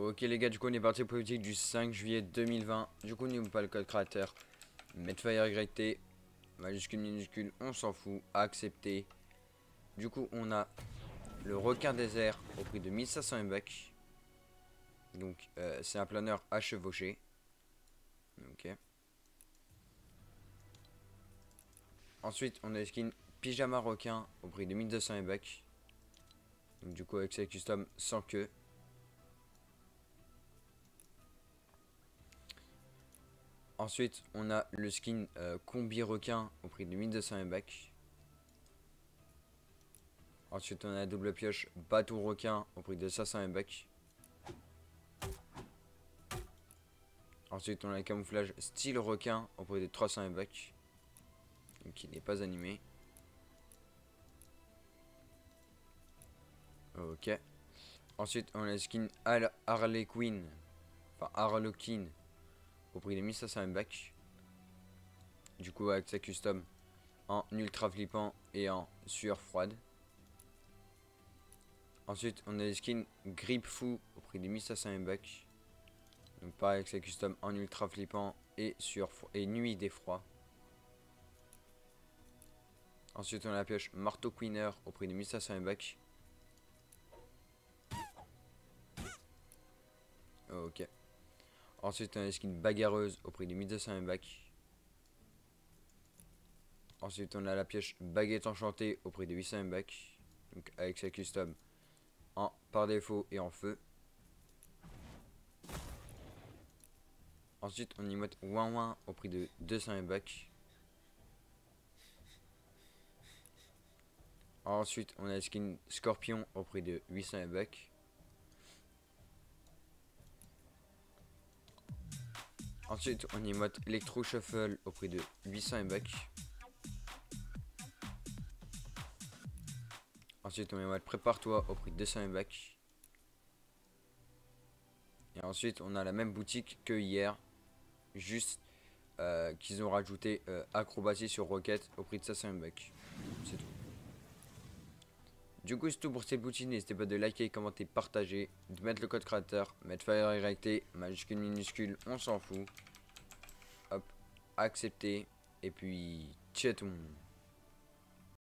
Ok les gars, du coup on est parti pour la boutique du 5 juillet 2020. Du coup n'oubliez pas le code créateur METEFIREYT, majuscule minuscule, on s'en fout, accepter. Du coup on a le requin désert au prix de 1500 M-Bucks. Donc c'est un planeur à chevaucher. Ok. Ensuite on a le skin pyjama requin au prix de 1200 M-Bucks. Donc du coup avec ses custom sans queue. Ensuite, on a le skin combi requin au prix de 1200 M-Bucks. Ensuite, on a la double pioche bateau requin au prix de 500 M-Bucks. Ensuite, on a le camouflage style requin au prix de 300 M-Bucks. Donc, il n'est pas animé. Ok. Ensuite, on a le skin Harley Quinn. Enfin, Harley Quinn. Au prix de 1500 M-Bucks. Du coup avec sa custom en ultra flippant et en sueur froide. Ensuite on a les skins grippe fou au prix de 1500 M-Bucks. Donc pareil avec sa custom en ultra flippant et sueur et nuit d'effroi. Ensuite on a la pioche marteau queener au prix de 1500 M-Bucks. Ok. Ensuite on a les skins bagarreuse au prix de 1200 M-Bucks. Ensuite on a la pioche baguette enchantée au prix de 800 M-Bucks. Donc avec sa custom en par défaut et en feu. Ensuite on emote ouin ouin au prix de 200 M-Bucks. Ensuite on a les skins scorpion au prix de 800 M-Bucks. Ensuite, on emote Electro Shuffle au prix de 800 M-Bucks. Ensuite, on emote Prépare-toi au prix de 200 M-Bucks. Et ensuite, on a la même boutique que hier. Juste qu'ils ont rajouté Acrobatie sur Rocket au prix de 500 M-Bucks. C'est tout. Du coup, c'est tout pour cette boutique. N'hésitez pas de liker, commenter, partager, de mettre le code créateur, mettre METEFIREYT, majuscule, minuscule, on s'en fout. Hop, accepter. Et puis, ciao tout le monde.